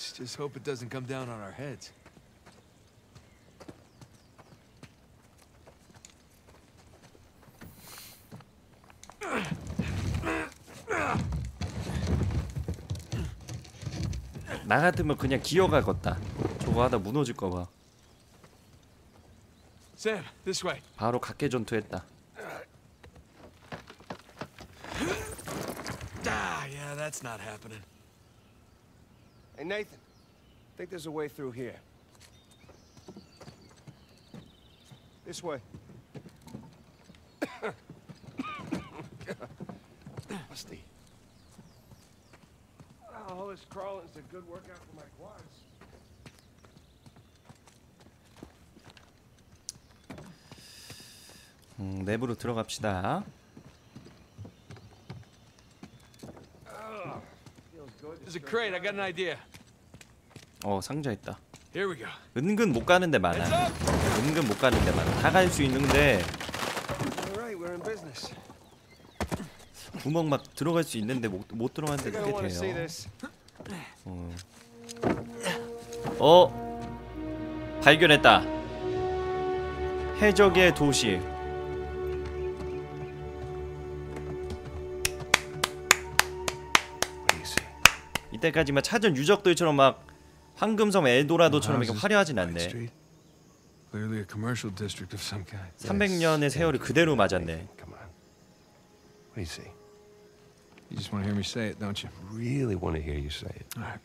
Let's just hope it doesn't come down on our heads. 나 같으면 그냥 기어가겠다. 저거 하다 무너질까 봐. Sam, this way. 바로 각개 전투했다. Yeah, that's not happening. Hey Nathan, I think there's a way through here. This way. Musty. All this crawling's a good workout for my quads. 내부로 들어갑시다. There's a crate. I got an idea. 상자 있다. Here we go. 은근 못 가는 데 많아. 은근 못 가는 데 많아. 다 갈 수 있는데. 구멍 막 들어갈 수 있는데 못 들어가는 데 그렇게 돼요. 발견했다. 해적의 도시. 이때까지만 찾은 유적들처럼 막 황금성 엘도라도처럼 이렇게 화려하진 않네. 300년의 세월이 그대로 맞았네. You just want to hear me say it, don't you? Really want to hear you say it. All right.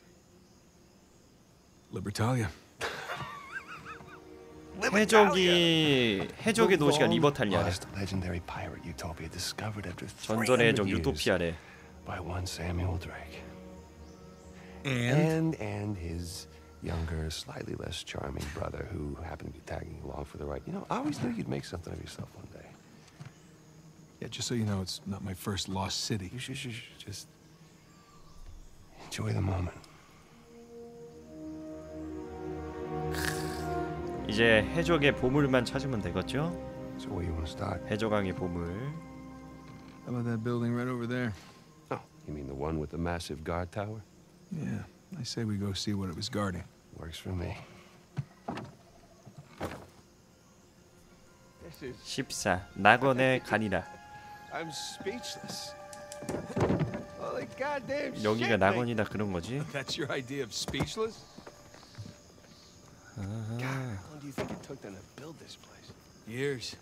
Libertalia. 해적의 도시가 리버탈리아래. 전설의 해적 유토피아래. By one Samuel Drake. And his younger, slightly less charming brother, who happened to be tagging along for the ride. You know, I always knew you'd make something of yourself one day. Yeah, just so you know, it's not my first lost city. You should just enjoy the moment. 이제 해적의 보물만 찾으면 되겠죠? So where you want to start? 해적왕의 보물. How about that building right over there? Oh, you mean the one with the massive guard tower? Yeah, I say we go see what it was guarding. Works for me. 14. 나건의 가니라. I'm speechless. Holy goddamn shit. 여기가 나건이다 그런 거지? That's your idea of speechless? God, how long do you think it took them to build this place? Years,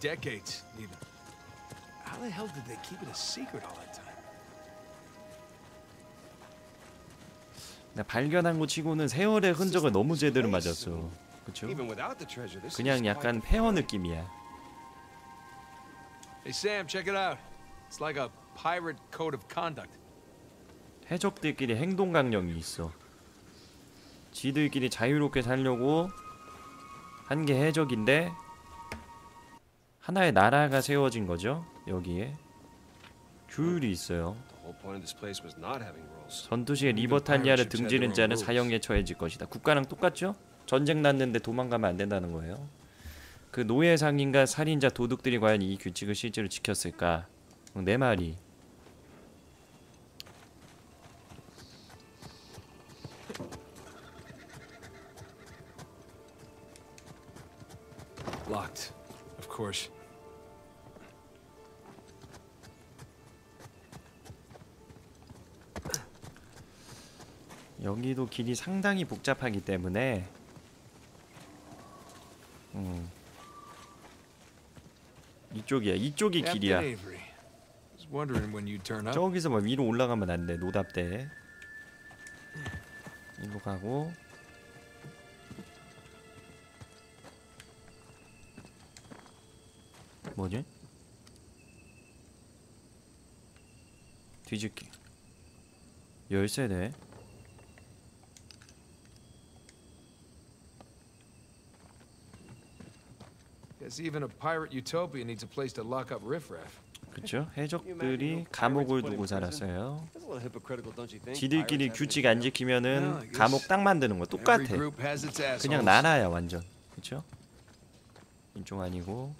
decades, even. How the hell did they keep it a secret all that time? 나 발견한 거 치고는 세월의 흔적을 너무 제대로 맞았어. 그렇죠? 그냥 약간 폐허 느낌이야. Hey Sam, check it out. It's like a pirate code of conduct. 해적들끼리 행동 강령이 있어. 지들끼리 자유롭게 살려고 한 게 해적인데 하나의 나라가 세워진 거죠. 여기에 규율이 있어요. 전투시에 리버탈리아를 등지는 자는 사형에 처해질 것이다. 국가랑 똑같죠? 전쟁 났는데 도망가면 안 된다는 거예요. 그 노예 상인과 살인자 도둑들이 과연 이 규칙을 실제로 지켰을까? 내 말이. Locked, of course. 여기도 길이 상당히 복잡하기 때문에 이쪽이야. 이쪽이 길이야. 저기서 막 위로 올라가면 안 돼. 노답대. 이로 가고 뭐지? 뒤집기. 열쇠네. Even a pirate utopia needs a place to lock up riffraff. 그렇죠. 해적들이 감옥을 두고 살았어요. 지들끼리 규칙 안 지키면은 감옥 딱 만드는 거 똑같아. 그냥 나라야 완전. 그렇죠? 이쪽 아니고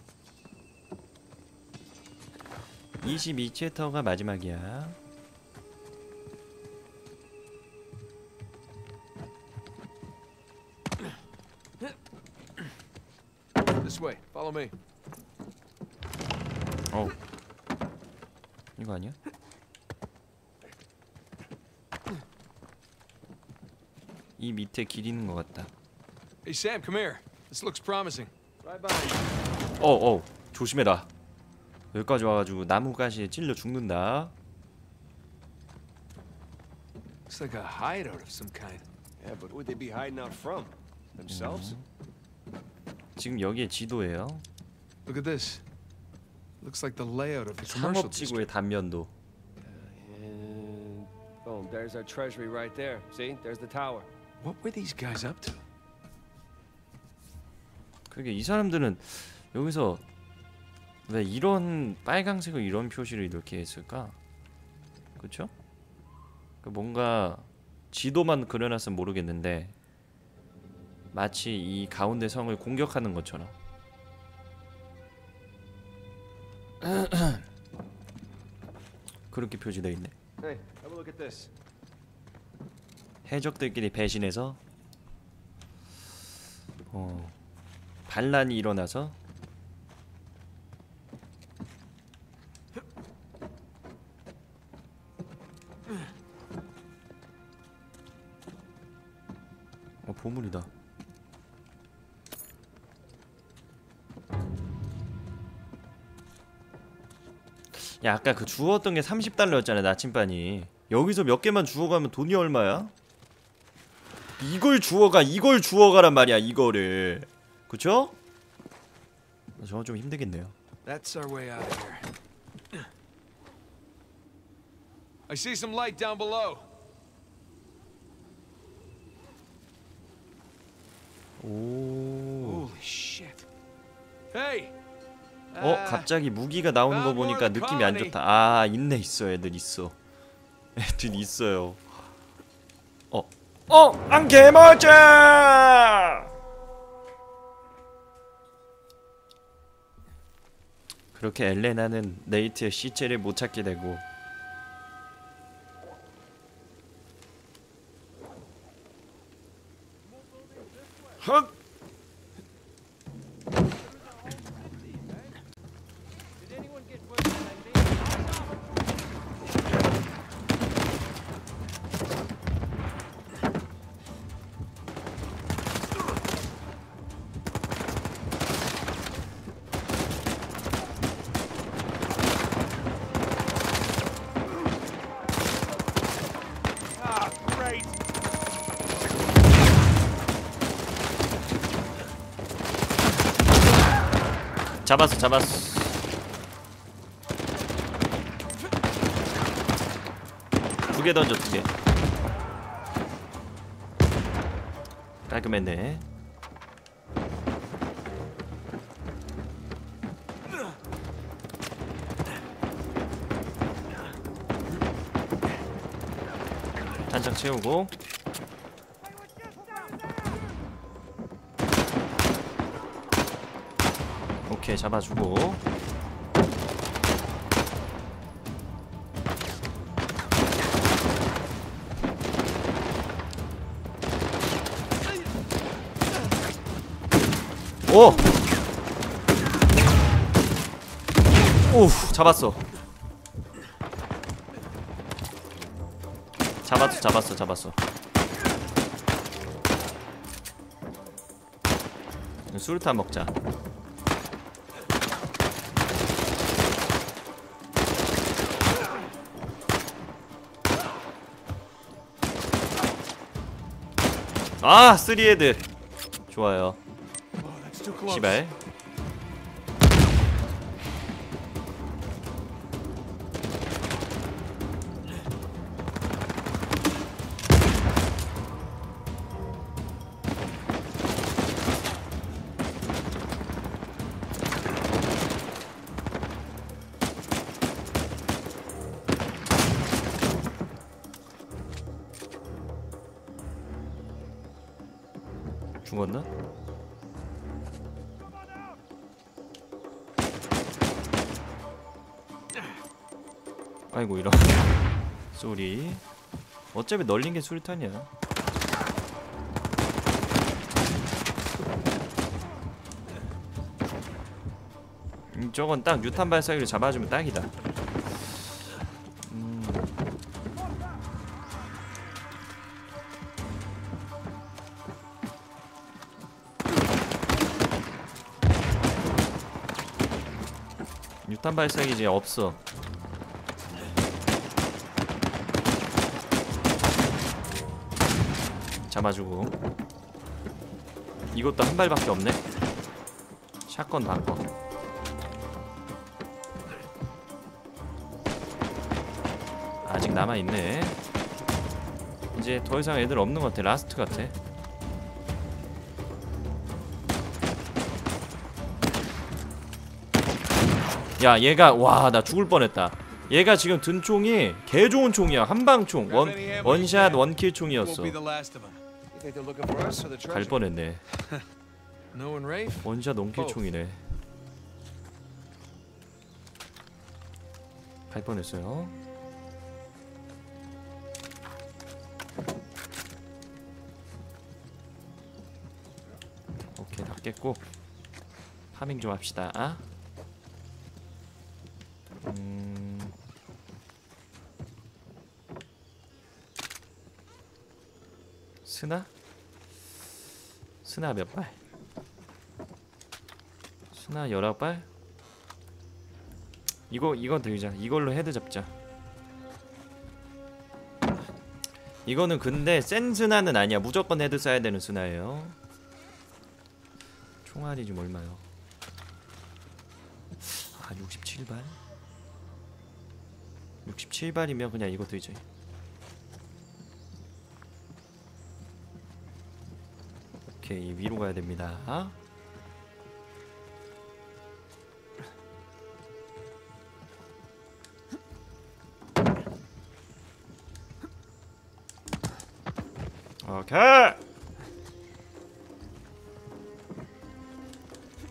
22챕터가 마지막이야. This way. Follow me. 어. 이거 아니야? 이 밑에 길 있는 것 같다. Hey Sam, come here. This looks promising. Right by you. 어, 조심해라. 여기까지 와가지고 나뭇가시에 찔려 죽는다. Looks like a hideout of some kind. Yeah, but would they be hiding out from themselves? 지금 여기에 지도예요. Look at this. Looks like the layout of the commercial district. 상업지구의 단면도. Oh, there's our treasury right there. See? There's the tower. What were these guys up to? 그러게 이 사람들은 여기서 왜 이런 빨강색으로 이런 표시를 이렇게 했을까? 그렇죠? 뭔가 지도만 그려놨으면 모르겠는데 마치 이 가운데 성을 공격하는 것처럼. 그렇게 표시되어 있네. Hey, have a look at this. 해적들끼리 배신해서 반란이 일어나서 보물이다. 야, 아까 그 주웠던 게 30달러였잖아, 나침반이. 여기서 몇 개만 주워가면 돈이 얼마야? 이걸 주워가란 말이야, 이거를. 그쵸? 저건 좀 힘들겠네요. That's our way out here. I see some light down below. 오. Holy shit. Hey. 갑자기 무기가 나오는 거 보니까 느낌이 안 좋다. 아, 있어. 애들 있어요. 안 개맞아. 그렇게 엘레나는 네이트의 시체를 못 찾게 되고 헛! 잡았어. 두 개 던져. 깔끔했네. 한창 채우고 오케이, 잡아주고 오우 잡았어. 술탄 먹자. 아! 3헤드! 좋아요. 시발. 죽었나? 아이고 이런. 쏘리. 어차피 널린 게 수류탄이야. 저건 딱 유탄 발사기를 잡아주면 딱이다. 유탄 발사기 이제 없어. 잡아주고. 이것도 한 발밖에 없네. 샷건 바꿔. 아직 남아있네. 이제 더 이상 애들 없는 것 같아. 라스트 같아. 야 얘가 와 나 죽을 뻔했다. 얘가 지금 든 총이 개 좋은 총이야. 한방총 원샷 원킬 총이었어. 갈 뻔했네. 원샷 원킬 총이네. 갈 뻔했어요. 오케이 다 깼고 파밍 좀 합시다. 아? 스나? 스나 몇 발? 스나 19발? 이거 들자. 이걸로 헤드 잡자. 이거는 근데 센 스나는 아니야. 무조건 헤드 써야 되는 스나예요. 총알이 좀 얼마요? 아 67발? 67발이면 그냥 이거 들자. 오케이 위로 가야 됩니다. 어? 오케이.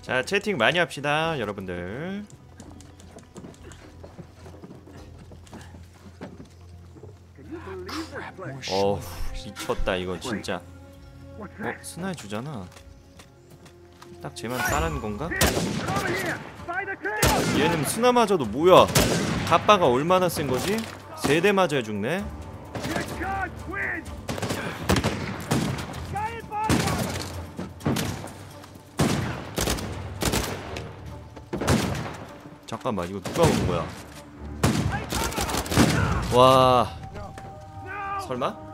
자 채팅 많이 합시다 여러분들. 어우 미쳤다 이거 진짜. 어? 스나이 주잖아. 딱 쟤만 따라는 건가? 얘는 스나 맞아도 뭐야. 갑바가 얼마나 센 거지? 세 대 맞아야 죽네. 잠깐만 이거 누가 온 거야? 와 설마?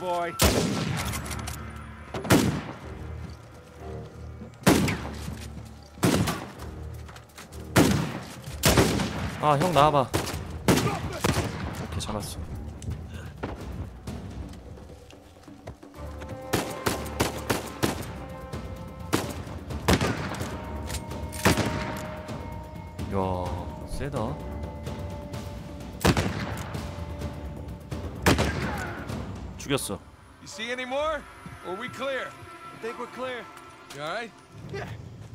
Oh boy. 아, 형 나와봐. 오케이, 잡았어. 야, 세다. 죽였어. You see any more? Or are we clear? I think we're clear. You all right? Yeah.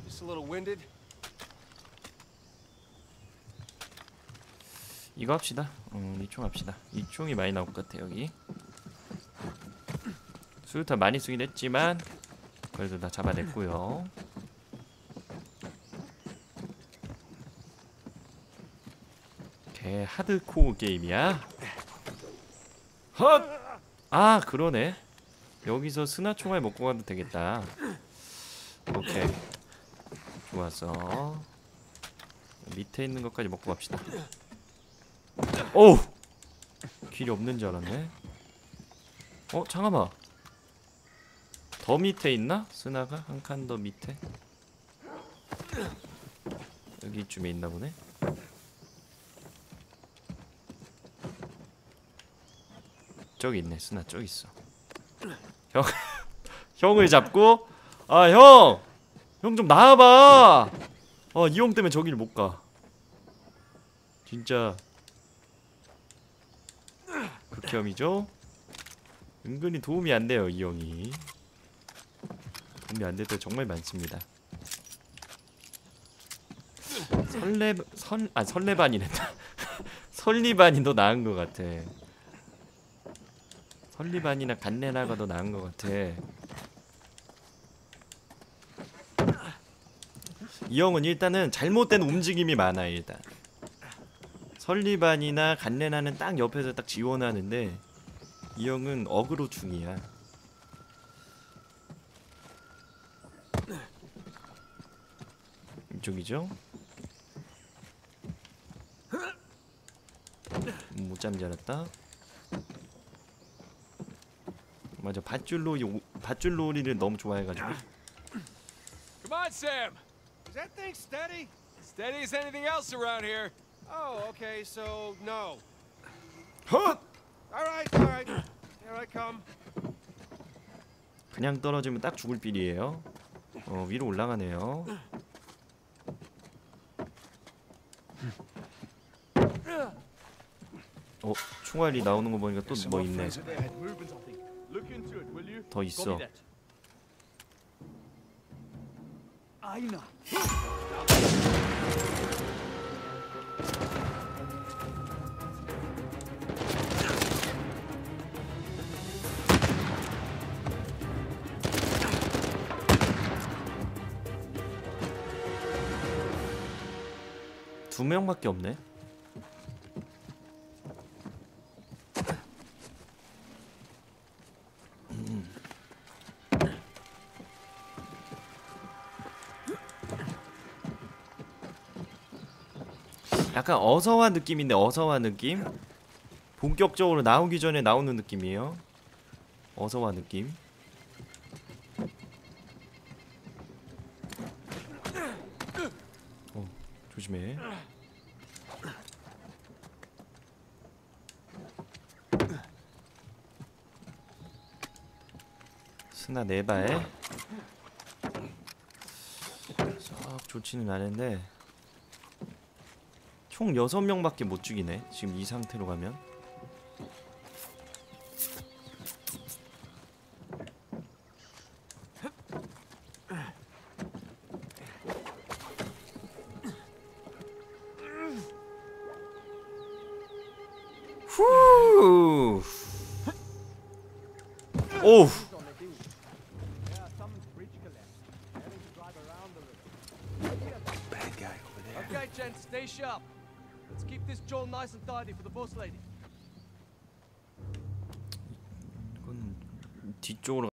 Just a little winded. 이거 합시다. 이 총 합시다. 이 총이 많이 나올 것 같아 여기. 수류탄 많이 쓰긴 했지만 그래도 다 잡아냈고요. 개 하드코어 게임이야. 헛! 아 그러네. 여기서 스나 총알 먹고 가도 되겠다. 오케이. 좋았어. 밑에 있는 것까지 먹고 갑시다. 어우! 길이 없는 줄 알았네. 어? 잠깐만 더 밑에 있나? 스나가? 한 칸 더 밑에? 여기쯤에 있나보네. 저기 있네. 스나 저기 있어. 형 형을 잡고. 아 형! 형 좀 나와봐! 이 형 때문에 저길 못가. 진짜 극혐이죠. 은근히 도움이 안 돼요, 이 형이. 도움이 안 될 때 정말 많습니다. 설레반이랬다. 설리반이 더 나은 것 같아. 설리반이나 간레나가 더 나은 것 같아. 이 형은 일단은 잘못된 움직임이 많아. 일단 설리반이나 간레나는 딱 옆에서 딱 지원하는데 이 형은 어그로 중이야. 이쪽이죠? 못 잠지 않았다. 맞아, 밧줄놀이를 너무 좋아해가지고. Come on, Sam. Is that thing steady? Steady as anything else around here. Oh, okay, so no. Huh? All right, all right. Here I come. 그냥 떨어지면 딱 죽을 필이에요. 어, 위로 올라가네요. 어, 총알이 나오는 거 보니까 또 뭐 있네. 더 있어. 두 명밖에 없네. 약간 어서와 느낌인데, 어서와 느낌? 본격적으로 나오기 전에 나오는 느낌이에요. 어서와 느낌. 어, 조심해. 스나 네 발. 썩 좋지는 않은데. 총 6명밖에 못 죽이네. 지금 이 상태로 가면. 후! 오우! 이건 뒤쪽으로